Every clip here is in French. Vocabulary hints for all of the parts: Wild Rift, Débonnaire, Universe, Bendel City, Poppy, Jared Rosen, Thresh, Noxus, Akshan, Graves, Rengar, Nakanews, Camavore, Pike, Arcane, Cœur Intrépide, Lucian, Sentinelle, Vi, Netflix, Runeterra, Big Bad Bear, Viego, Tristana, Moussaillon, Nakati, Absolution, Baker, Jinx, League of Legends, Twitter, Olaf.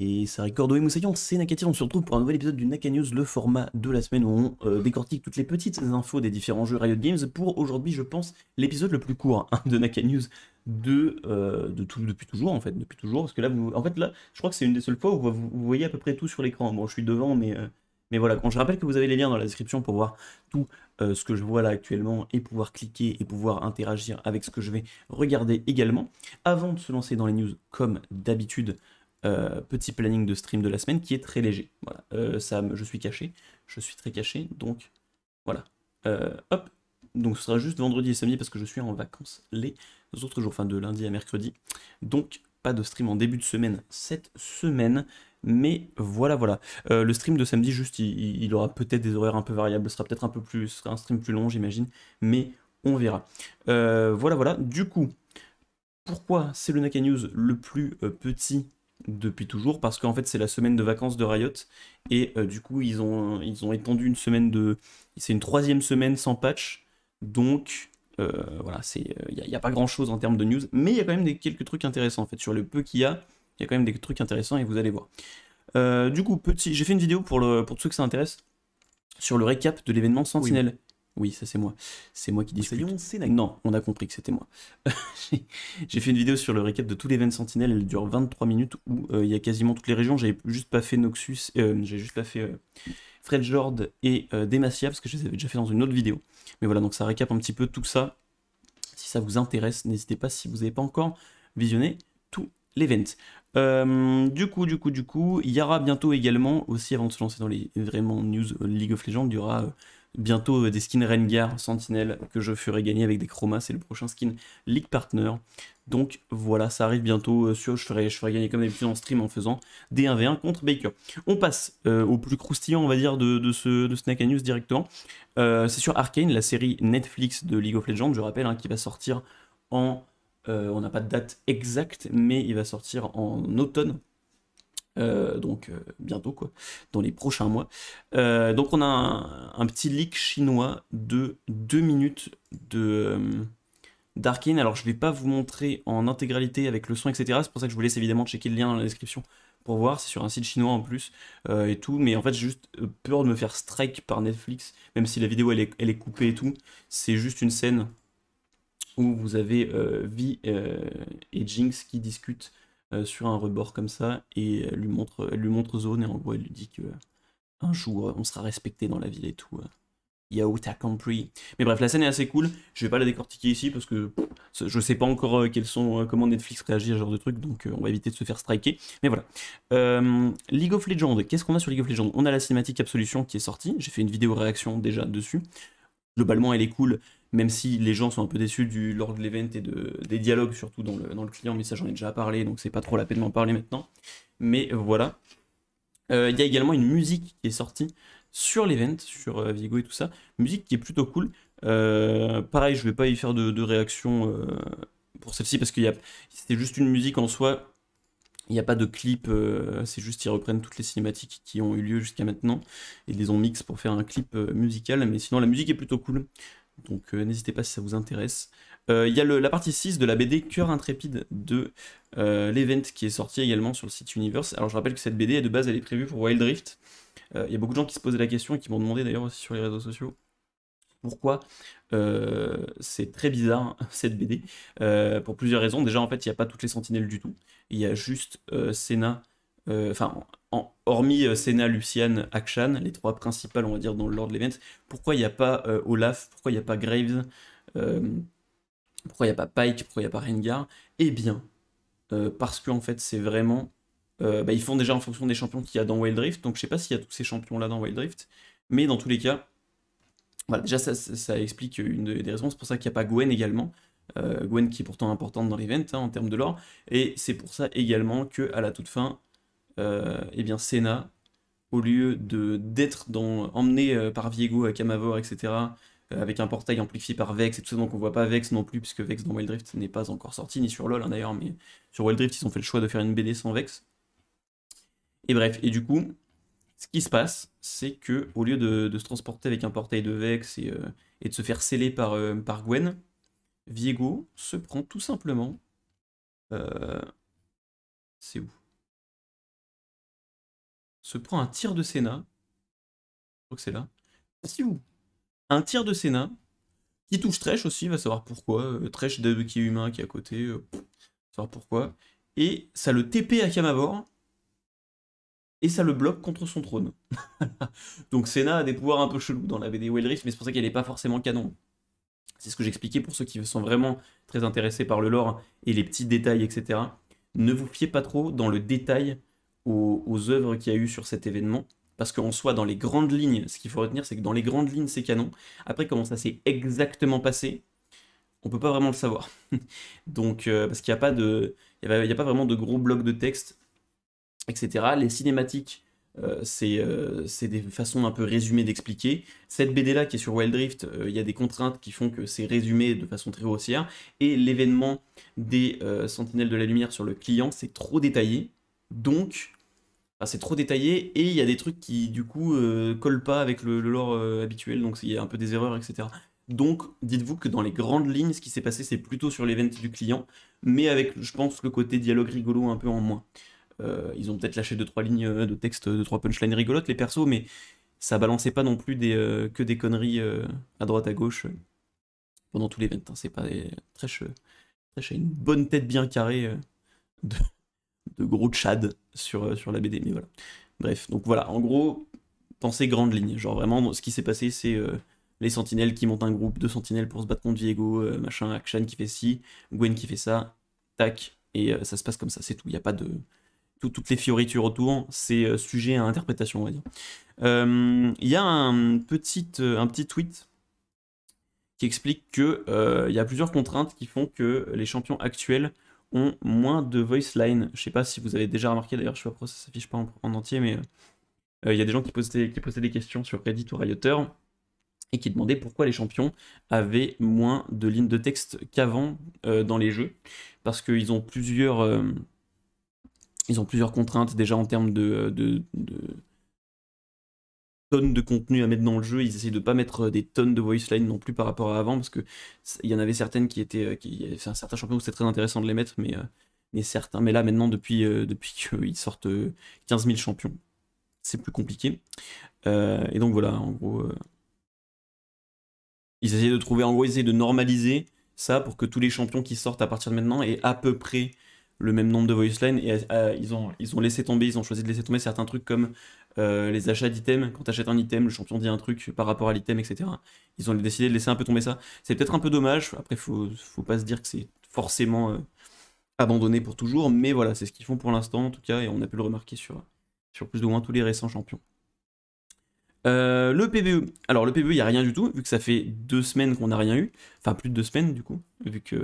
Et ça Récordo et Moussaillon, c'est Nakati, on se retrouve pour un nouvel épisode du Nakanews, le format de la semaine où on décortique toutes les petites infos des différents jeux Riot Games. Pour aujourd'hui, je pense, l'épisode le plus court hein, de Nakanews depuis toujours en fait, parce que là, je crois que c'est une des seules fois où vous voyez à peu près tout sur l'écran. Bon, je suis devant, mais voilà, quand je rappelle que vous avez les liens dans la description pour voir tout ce que je vois là actuellement et pouvoir cliquer et pouvoir interagir avec ce que je vais regarder également. Avant de se lancer dans les news, comme d'habitude, petit planning de stream de la semaine qui est très léger. Voilà, je suis caché, donc voilà. Hop, donc ce sera juste vendredi et samedi parce que je suis en vacances les autres jours, enfin de lundi à mercredi. Donc pas de stream en début de semaine cette semaine, mais voilà, voilà. Le stream de samedi, juste, il aura peut-être des horaires un peu variables, ce sera peut-être un peu plus, ce sera un stream plus long, j'imagine, mais on verra. Voilà, voilà. Du coup, pourquoi c'est le Nakanews le plus petit depuis toujours, parce qu'en fait c'est la semaine de vacances de Riot et du coup ils ont étendu une semaine de, c'est une troisième semaine sans patch, donc voilà, il n'y a pas grand chose en termes de news, mais il y a quand même quelques trucs intéressants en fait, sur le peu qu'il y a, il y a quand même des trucs intéressants et vous allez voir. Du coup j'ai fait une vidéo pour ceux que ça intéresse sur le récap de l'événement Sentinelle. Oui, ça c'est moi. C'est moi qui discute. Non, on a compris que c'était moi. J'ai fait une vidéo sur le récap de tous les events Sentinelle. Elle dure 23 minutes où il y a quasiment toutes les régions. J'avais juste pas fait Noxus, j'ai juste pas fait Freljord et Demacia parce que je les avais déjà fait dans une autre vidéo. Mais voilà, donc ça récap un petit peu tout ça. Si ça vous intéresse, n'hésitez pas si vous n'avez pas encore visionné tout l'event. Du coup, il y aura bientôt également, aussi avant de se lancer dans les vraiment news League of Legends, il y aura bientôt des skins Rengar, Sentinelle, que je ferai gagner avec des chromas, c'est le prochain skin League Partner. Donc voilà, ça arrive bientôt, je ferai gagner comme d'habitude en stream en faisant des 1v1 contre Baker. On passe au plus croustillant, on va dire, de Nakanews directement. C'est sur Arcane, la série Netflix de League of Legends, je rappelle, hein, qui va sortir en... on n'a pas de date exacte, mais il va sortir en automne, donc bientôt quoi, dans les prochains mois. Donc on a un petit leak chinois de 2 minutes d'Arcane. Alors je vais pas vous montrer en intégralité avec le son, etc. C'est pour ça que je vous laisse évidemment checker le lien dans la description pour voir, c'est sur un site chinois en plus et tout, mais en fait j'ai juste peur de me faire strike par Netflix, même si la vidéo elle est coupée et tout, c'est juste une scène où vous avez Vi et Jinx qui discutent sur un rebord comme ça, et elle lui montre zone, et en gros elle lui dit que un jour on sera respecté dans la ville et tout. Yo, t'as compris. Mais bref, la scène est assez cool, je vais pas la décortiquer ici parce que je sais pas encore comment Netflix réagit à ce genre de truc, donc on va éviter de se faire striker, mais voilà. League of Legends, qu'est-ce qu'on a sur League of Legends? On a la cinématique Absolution qui est sortie, j'ai fait une vidéo réaction déjà dessus. Globalement elle est cool, même si les gens sont un peu déçus lors de l'event et des dialogues, surtout dans le client, mais ça j'en ai déjà parlé, donc c'est pas trop la peine d'en parler maintenant. Mais voilà. Il y a également une musique qui est sortie sur l'event, sur Viego et tout ça, musique qui est plutôt cool. Pareil, je vais pas y faire de réaction pour celle-ci, parce que c'était juste une musique en soi, il n'y a pas de clip, c'est juste qu'ils reprennent toutes les cinématiques qui ont eu lieu jusqu'à maintenant, et les ont mix pour faire un clip musical, mais sinon la musique est plutôt cool. Donc n'hésitez pas si ça vous intéresse. Il y a la partie 6 de la BD Cœur Intrépide de l'event qui est sortie également sur le site Universe. Alors je rappelle que cette BD de base elle est prévue pour Wild Rift. Il y a beaucoup de gens qui se posaient la question et qui m'ont demandé d'ailleurs aussi sur les réseaux sociaux pourquoi c'est très bizarre cette BD. Pour plusieurs raisons. Déjà en fait il n'y a pas toutes les sentinelles du tout. Il y a juste Senna, enfin hormis Senna, Lucian, Akshan, les trois principales on va dire dans le lore de l'event. Pourquoi il n'y a pas Olaf, pourquoi il n'y a pas Graves, pourquoi il n'y a pas Pike, pourquoi il n'y a pas Rengar? Eh bien, parce que en fait c'est vraiment... ils font déjà en fonction des champions qu'il y a dans Wild Rift, donc je sais pas s'il y a tous ces champions là dans Wild Rift, mais dans tous les cas, voilà, déjà ça explique une des raisons, c'est pour ça qu'il n'y a pas Gwen également. Gwen qui est pourtant importante dans l'event hein, en termes de lore, et c'est pour ça également qu'à la toute fin, eh bien Senna, au lieu d'être emmené par Viego à Camavore, etc., avec un portail amplifié par Vex et tout ça, donc on voit pas Vex non plus, puisque Vex dans Wild Rift n'est pas encore sorti, ni sur LoL hein, d'ailleurs, mais sur Wild Rift ils ont fait le choix de faire une BD sans Vex. Et bref, et du coup, ce qui se passe, c'est que au lieu de se transporter avec un portail de Vex et de se faire sceller par Gwen, Viego se prend tout simplement... C'est où? se prend un tir de Senna. Je crois que c'est là. Un tir de Senna qui touche Thresh aussi, va savoir pourquoi. Thresh qui est humain, qui est à côté, va savoir pourquoi. Et ça le TP à Kamavor. Et ça le bloque contre son trône. Donc Senna a des pouvoirs un peu chelous dans la BD Wild Rift, mais c'est pour ça qu'elle n'est pas forcément canon. C'est ce que j'expliquais pour ceux qui sont vraiment très intéressés par le lore et les petits détails, etc. Ne vous fiez pas trop dans le détail aux œuvres qu'il y a eu sur cet événement, parce qu'en soi, dans les grandes lignes, ce qu'il faut retenir, c'est que dans les grandes lignes, c'est canon. Après, comment ça s'est exactement passé, on ne peut pas vraiment le savoir. Donc, parce qu'il n'y a pas vraiment de gros blocs de texte, etc. Les cinématiques, c'est des façons un peu résumées d'expliquer. Cette BD-là qui est sur Wild Rift, il y a des contraintes qui font que c'est résumé de façon très haussière. Et l'événement des Sentinelles de la Lumière sur le client, c'est trop détaillé. Donc, enfin, c'est trop détaillé et il y a des trucs qui, du coup, collent pas avec le lore habituel. Donc, il y a un peu des erreurs, etc. Donc, dites-vous que dans les grandes lignes, ce qui s'est passé, c'est plutôt sur l'event du client, mais avec, je pense, le côté dialogue rigolo un peu en moins. Ils ont peut-être lâché 2-3 lignes de texte, 2-3 punchlines rigolotes les persos, mais ça balançait pas non plus que des conneries à droite à gauche pendant tout l'event. Hein. C'est pas Thresh a une bonne tête bien carrée de gros tchad sur la BD, mais voilà. Bref, donc voilà, en gros, pensez grande ligne. Genre vraiment, ce qui s'est passé, c'est les sentinelles qui montent un groupe de sentinelles pour se battre contre Viego, machin, Akshan qui fait ci, Gwen qui fait ça, tac, et ça se passe comme ça, c'est tout. Il n'y a pas de... Toutes les fioritures autour, c'est sujet à interprétation, on va dire. Il y a un petit tweet qui explique qu'il y a plusieurs contraintes qui font que les champions actuels ont moins de voice line. Je sais pas si vous avez déjà remarqué, d'ailleurs, je sais pas pourquoi ça s'affiche pas en entier, mais il y a des gens qui posaient des questions sur Reddit ou Rioter et qui demandaient pourquoi les champions avaient moins de lignes de texte qu'avant dans les jeux, parce qu'ils ont plusieurs... Ils ont plusieurs contraintes déjà en termes de tonnes de contenu à mettre dans le jeu. Ils essayent de ne pas mettre des tonnes de voice line non plus par rapport à avant, parce qu'il y en avait certaines qui étaient... C'est un certain champion où c'était très intéressant de les mettre, mais certains. Mais là, maintenant, depuis qu'ils sortent 15 000 champions, c'est plus compliqué. Et donc voilà, en gros... Ils essayent de trouver... En gros, ils essayent de normaliser ça pour que tous les champions qui sortent à partir de maintenant aient à peu près... le même nombre de voice line, et ils ont laissé tomber, ils ont choisi de laisser tomber certains trucs comme les achats d'items. Quand tu achètes un item, le champion dit un truc par rapport à l'item, etc. Ils ont décidé de laisser un peu tomber ça. C'est peut-être un peu dommage, après faut pas se dire que c'est forcément abandonné pour toujours, mais voilà, c'est ce qu'ils font pour l'instant en tout cas, et on a pu le remarquer sur plus ou moins tous les récents champions. Le PVE. Alors le PVE, il n'y a rien du tout, vu que ça fait 2 semaines qu'on n'a rien eu. Enfin, plus de 2 semaines, du coup, vu que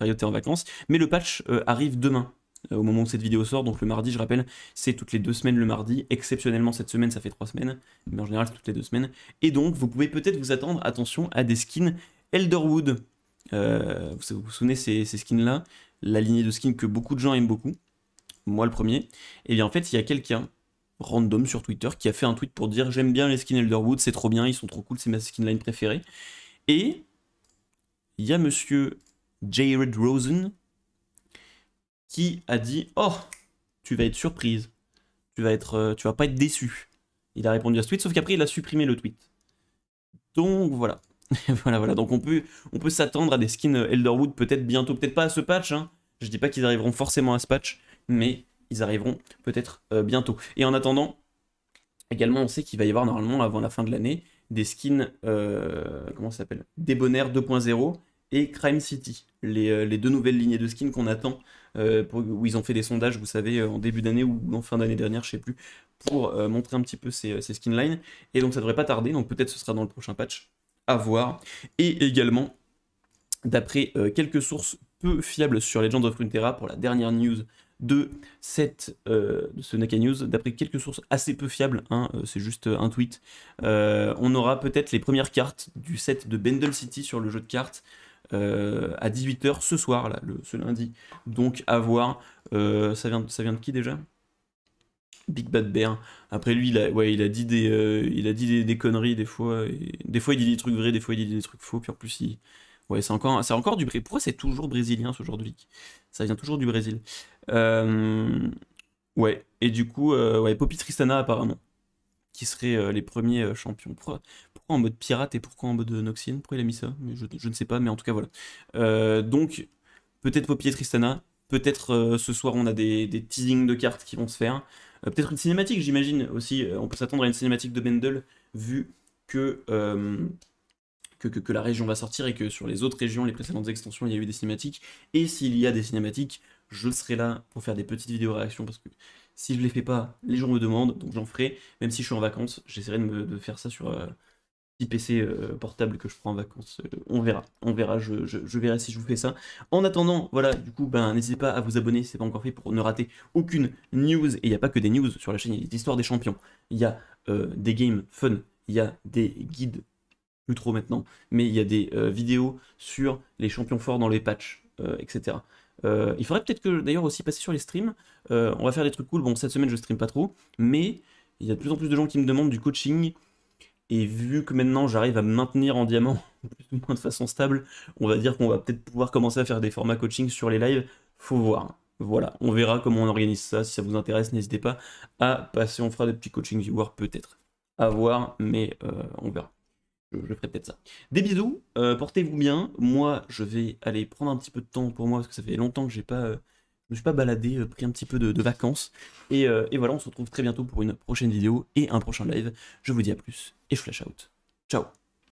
Riot est en vacances. Mais le patch arrive demain, au moment où cette vidéo sort. Donc le mardi, je rappelle, c'est toutes les 2 semaines le mardi. Exceptionnellement, cette semaine, ça fait 3 semaines. Mais en général, c'est toutes les 2 semaines. Et donc, vous pouvez peut-être vous attendre, attention, à des skins Elderwood. Vous vous souvenez ces skins-là? La lignée de skins que beaucoup de gens aiment beaucoup. Moi, le premier. Et bien, en fait, il y a quelqu'un random sur Twitter qui a fait un tweet pour dire j'aime bien les skins Elderwood, c'est trop bien, ils sont trop cool, c'est ma skinline préférée. Et il y a monsieur Jared Rosen qui a dit oh, tu vas être surprise, tu vas pas être déçu. Il a répondu à ce tweet, sauf qu'après il a supprimé le tweet. Donc voilà. voilà, donc on peut s'attendre à des skins Elderwood peut-être bientôt, peut-être pas à ce patch, hein. Je dis pas qu'ils arriveront forcément à ce patch, mais ils arriveront peut-être bientôt. Et en attendant, également, on sait qu'il va y avoir normalement, avant la fin de l'année, des skins, comment ça s'appelle, Débonnaire 2.0 et Crime City. Les 2 nouvelles lignées de skins qu'on attend, où ils ont fait des sondages, vous savez, en début d'année ou en fin d'année dernière, je sais plus, pour montrer un petit peu ces skinlines. Et donc ça devrait pas tarder, donc peut-être ce sera dans le prochain patch, à voir. Et également, d'après quelques sources peu fiables sur Legends of Runeterra, pour la dernière news de ce Nakanews, d'après quelques sources assez peu fiables, hein, c'est juste un tweet, on aura peut-être les premières cartes du set de Bendel City sur le jeu de cartes à 18 h ce soir, là, ce lundi. Donc à voir, ça vient de qui déjà? Big Bad Bear. Après lui, il a dit des conneries des fois, et des fois il dit des trucs vrais, des fois il dit des trucs faux, puis en plus il... Ouais, c'est encore du Brésil. Pourquoi c'est toujours brésilien ce genre de ligue? Ça vient toujours du Brésil. Ouais, et du coup, ouais, Poppy Tristana apparemment, qui seraient les premiers champions. Pourquoi en mode pirate et pourquoi en mode Noxien? Pourquoi il a mis ça? Je ne sais pas, mais en tout cas voilà. Donc, peut-être Poppy et Tristana, peut-être ce soir on a des teasings de cartes qui vont se faire. Peut-être une cinématique, j'imagine aussi, on peut s'attendre à une cinématique de Mendel, vu que la région va sortir et que sur les autres régions, les précédentes extensions, il y a eu des cinématiques. Et s'il y a des cinématiques, je serai là pour faire des petites vidéos réactions, parce que si je les fais pas, les gens me demandent, donc j'en ferai. Même si je suis en vacances, j'essaierai de faire ça sur petit PC portable que je prends en vacances. On verra, je verrai si je vous fais ça. En attendant, voilà, du coup, ben, n'hésitez pas à vous abonner si ce n'est pas encore fait pour ne rater aucune news. Et il n'y a pas que des news sur la chaîne, il y a des histoires des champions. Il y a des games fun, il y a des guides, plus trop maintenant, mais il y a des vidéos sur les champions forts dans les patchs, etc. Il faudrait peut-être que d'ailleurs aussi passer sur les streams, on va faire des trucs cool. Bon, cette semaine je stream pas trop, mais il y a de plus en plus de gens qui me demandent du coaching, et vu que maintenant j'arrive à me maintenir en diamant plus ou moins de façon stable, on va dire qu'on va peut-être pouvoir commencer à faire des formats coaching sur les lives, faut voir. Voilà, on verra comment on organise ça, si ça vous intéresse n'hésitez pas à passer, on fera des petits coaching viewers peut-être, à voir, mais on verra. Je ferai peut-être ça. Des bisous, portez-vous bien. Moi, je vais aller prendre un petit peu de temps pour moi, parce que ça fait longtemps que je me suis pas baladé, pris un petit peu de vacances. Et voilà, on se retrouve très bientôt pour une prochaine vidéo et un prochain live. Je vous dis à plus et je flash out. Ciao.